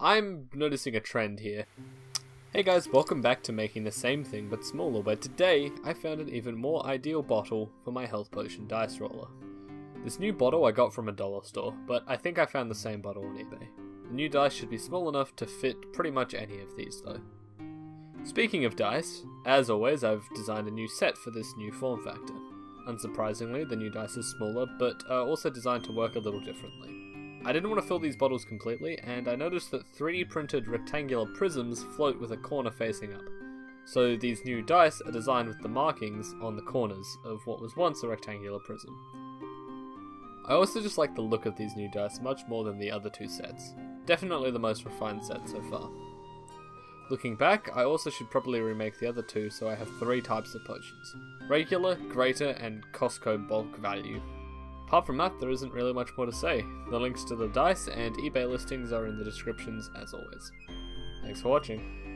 I'm noticing a trend here. Hey guys, welcome back to making the same thing but smaller, where today I found an even more ideal bottle for my health potion dice roller. This new bottle I got from a dollar store, but I think I found the same bottle on eBay. The new dice should be small enough to fit pretty much any of these though. Speaking of dice, as always I've designed a new set for this new form factor. Unsurprisingly, the new dice is smaller, but are also designed to work a little differently. I didn't want to fill these bottles completely, and I noticed that 3D printed rectangular prisms float with a corner facing up. So these new dice are designed with the markings on the corners of what was once a rectangular prism. I also just like the look of these new dice much more than the other two sets. Definitely the most refined set so far. Looking back, I also should probably remake the other two, so I have three types of potions. Regular, Greater, and Costco Bulk Value. Apart from that, there isn't really much more to say. The links to the dice and eBay listings are in the descriptions as always. Thanks for watching.